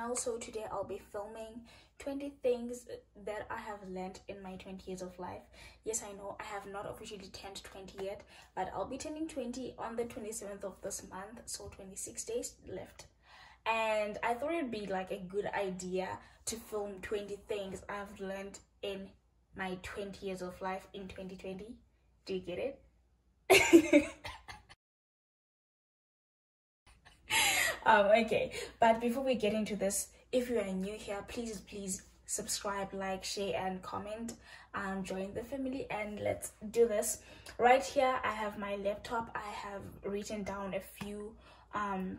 channel. So today I'll be filming 20 things that I have learned in my 20 years of life. Yes, I know I have not officially turned 20 yet, but I'll be turning 20 on the 27th of this month, so 26 days left. And I thought it'd be like a good idea to film 20 things I've learned in my 20 years of life in 2020. Do you get it? Okay, but before we get into this, if you are new here, please subscribe, like, share and comment, join the family, and let's do this. Right here I have my laptop. I have written down a few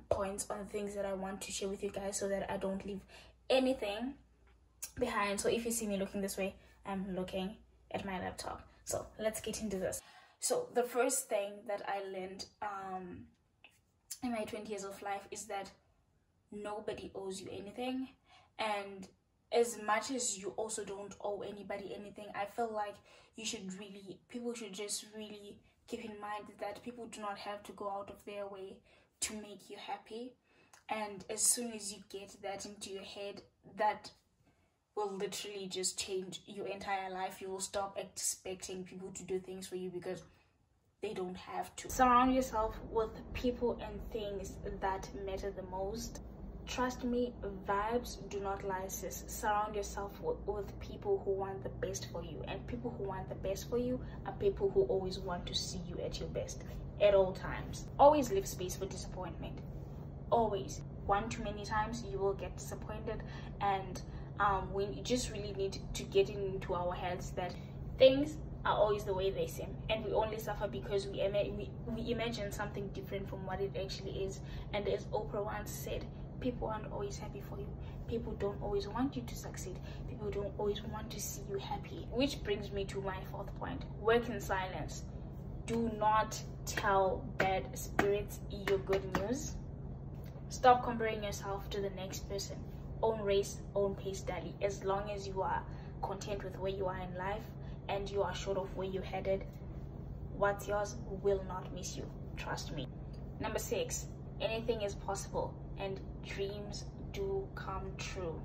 points on things that I want to share with you guys so that I don't leave anything behind. So if you see me looking this way, I'm looking at my laptop. So let's get into this. So the first thing that I learned in my 20 years of life is that nobody owes you anything, and as much as you also don't owe anybody anything, I feel like you should really, people should just really keep in mind that people do not have to go out of their way to make you happy. And as soon as you get that into your head, that will literally just change your entire life. You will stop expecting people to do things for you because they don't have to. Surround yourself with people and things that matter the most. Trust me, vibes do not lie, sis. Surround yourself with people who want the best for you, and people who want the best for you are people who always want to see you at your best at all times. Always leave space for disappointment. Always. One too many times you will get disappointed, and we just really need to get into our heads that things are always the way they seem, and we only suffer because we imagine something different from what it actually is. And as Oprah once said, people aren't always happy for you. People don't always want you to succeed. People don't always want to see you happy. Which brings me to my fourth point: work in silence. Do not tell bad spirits your good news. Stop comparing yourself to the next person. Own race, own pace, darling. As long as you are content with where you are in life and you are short of where you headed, what's yours will not miss you, trust me. Number 6, anything is possible and dreams do come true.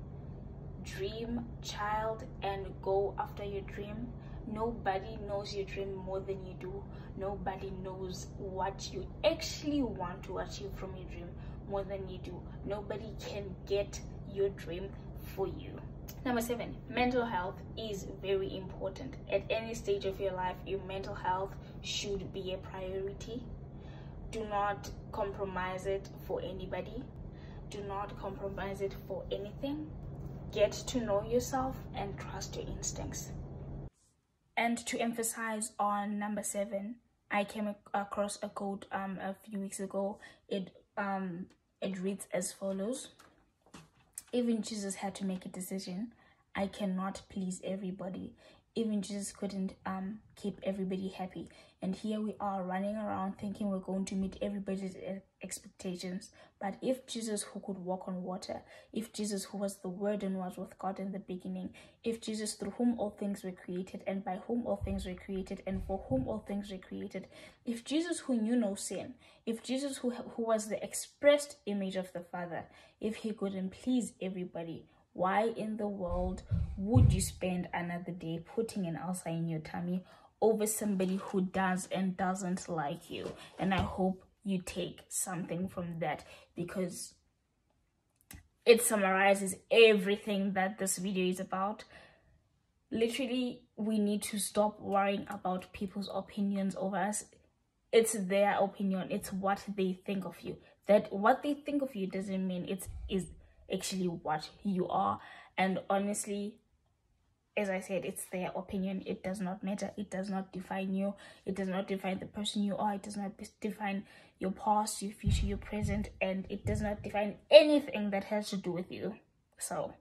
Dream, child, and go after your dream. Nobody knows your dream more than you do. Nobody knows what you actually want to achieve from your dream more than you do. Nobody can get your dream for you. Number 7, mental health is very important. At any stage of your life, your mental health should be a priority. Do not compromise it for anybody. Do not compromise it for anything. Get to know yourself and trust your instincts. And to emphasize on number 7, I came across a quote a few weeks ago. It reads as follows: even Jesus had to make a decision. I cannot please everybody. Even Jesus couldn't keep everybody happy. And here we are running around thinking we're going to meet everybody's expectations. But if Jesus, who could walk on water, if Jesus, who was the Word and was with God in the beginning, if Jesus, through whom all things were created and by whom all things were created and for whom all things were created, if Jesus, who knew no sin, if Jesus, who was the expressed image of the Father, if he couldn't please everybody, why in the world would you spend another day putting an ulcer in your tummy over somebody who does and doesn't like you? And I hope you take something from that, because it summarizes everything that this video is about. Literally, we need to stop worrying about people's opinions over us. It's their opinion. It's what they think of you. That what they think of you doesn't mean it is actually what you are. And honestly, as I said, it's their opinion. It does not matter. It does not define you. It does not define the person you are. It does not define your past, your future, your present, and it does not define anything that has to do with you. So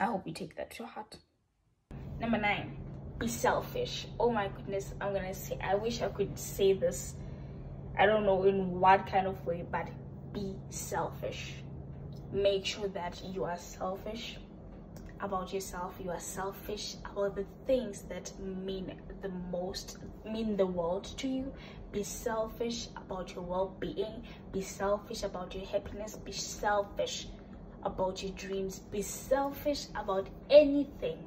I hope you take that to heart. Number 9, be selfish. Oh my goodness, I'm gonna say, I wish I could say this, I don't know in what kind of way, but be selfish. Make sure that you are selfish about yourself. You are selfish about the things that mean the world to you. Be selfish about your well-being. Be selfish about your happiness. Be selfish about your dreams. Be selfish about anything.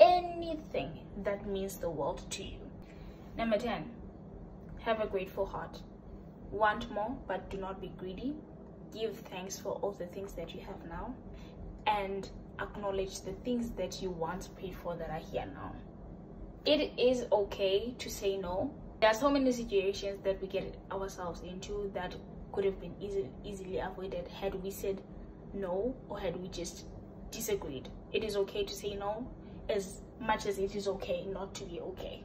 Anything that means the world to you. Number 10, have a grateful heart. Want more, but do not be greedy. Give thanks for all the things that you have now, and acknowledge the things that you once paid for that are here now. It is okay to say no. There are so many situations that we get ourselves into that could have been easily avoided had we said no, or had we just disagreed. It is okay to say no, as much as it is okay not to be okay.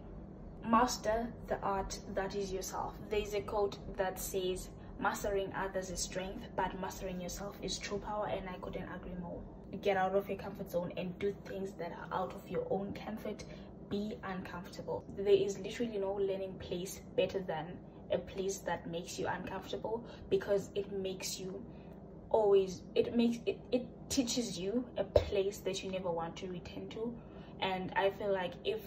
Master the art that is yourself. There is a quote that says, mastering others is strength, but mastering yourself is true power, and I couldn't agree more. Get out of your comfort zone and do things that are out of your own comfort. Be uncomfortable. There is literally no learning place better than a place that makes you uncomfortable, because it makes you always, it teaches you a place that you never want to return to. And I feel like if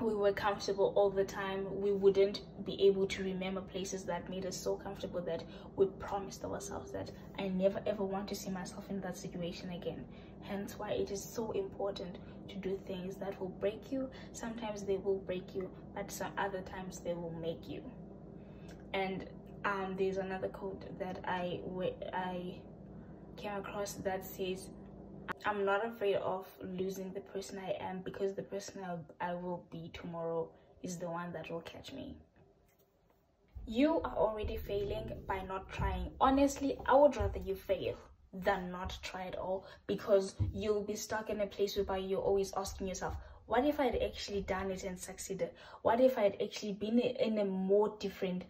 we were comfortable all the time, we wouldn't be able to remember places that made us so comfortable that we promised ourselves that I never ever want to see myself in that situation again. Hence why it is so important to do things that will break you. Sometimes they will break you, but some other times they will make you. And there's another quote that I came across that says, I'm not afraid of losing the person I am, because the person I will be tomorrow is the one that will catch me. You are already failing by not trying. Honestly, I would rather you fail than not try at all, because you'll be stuck in a place whereby you're always asking yourself, what if I had actually done it and succeeded? What if I had actually been in a more different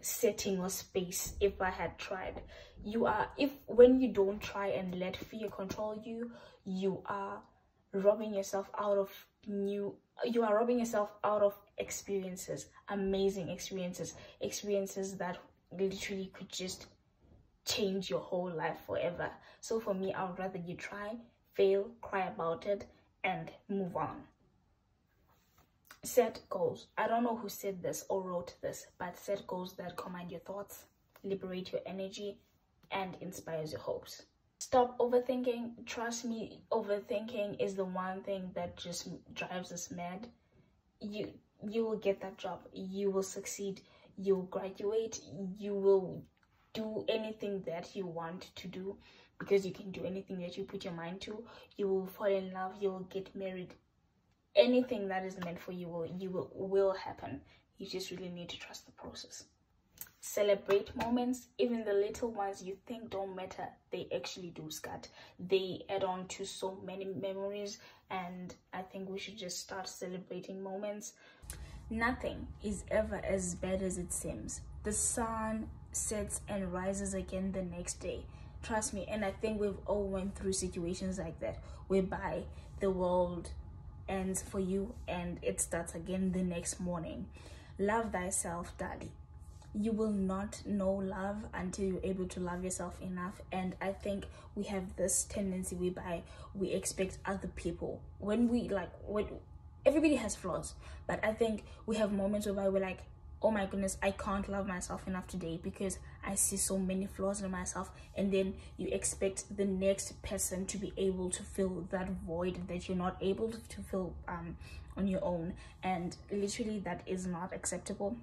setting or space if I had tried? When you don't try and let fear control you, you are robbing yourself out of experiences, amazing experiences that literally could just change your whole life forever. So for me, I would rather you try, fail, cry about it, and move on. Set goals. I don't know who said this or wrote this, but set goals that command your thoughts, liberate your energy, and inspires your hopes. Stop overthinking. Trust me, overthinking is the one thing that just drives us mad. You will get that job. You will succeed. You will graduate. You will do anything that you want to do, because you can do anything that you put your mind to. You will fall in love. You will get married. Anything that is meant for you will happen. You just really need to trust the process. Celebrate moments, even the little ones you think don't matter. They actually do, scat. They add on to so many memories, and I think we should just start celebrating moments. Nothing is ever as bad as it seems. The sun sets and rises again the next day. Trust me, and I think we've all went through situations like that, whereby the world ends for you and it starts again the next morning. Love thyself, darling. You will not know love until you're able to love yourself enough. And I think we have this tendency whereby we expect other people, everybody has flaws, but I think we have moments whereby we're like, oh my goodness, I can't love myself enough today because I see so many flaws in myself. And then you expect the next person to be able to fill that void that you're not able to fill on your own. And literally that is not acceptable.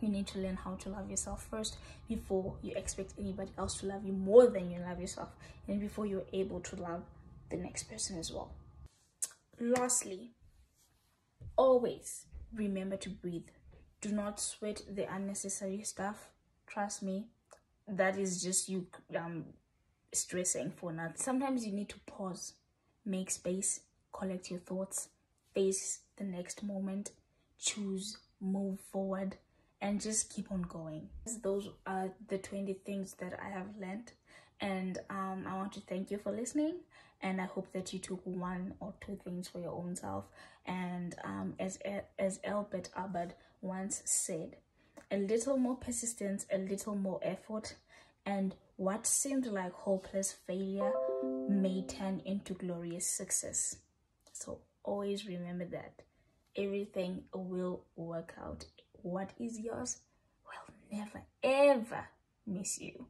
You need to learn how to love yourself first before you expect anybody else to love you more than you love yourself, and before you're able to love the next person as well. Lastly, always remember to breathe. Do not sweat the unnecessary stuff. Trust me, that is just you stressing for nothing. Sometimes you need to pause, make space, collect your thoughts, face the next moment, choose, move forward, and just keep on going. Those are the 20 things that I have learned, and I want to thank you for listening, and I hope that you took one or two things for your own self. And as Elbert Hubbard once said, a little more persistence, a little more effort, and what seemed like hopeless failure may turn into glorious success. So always remember that everything will work out. What is yours will never, ever miss you.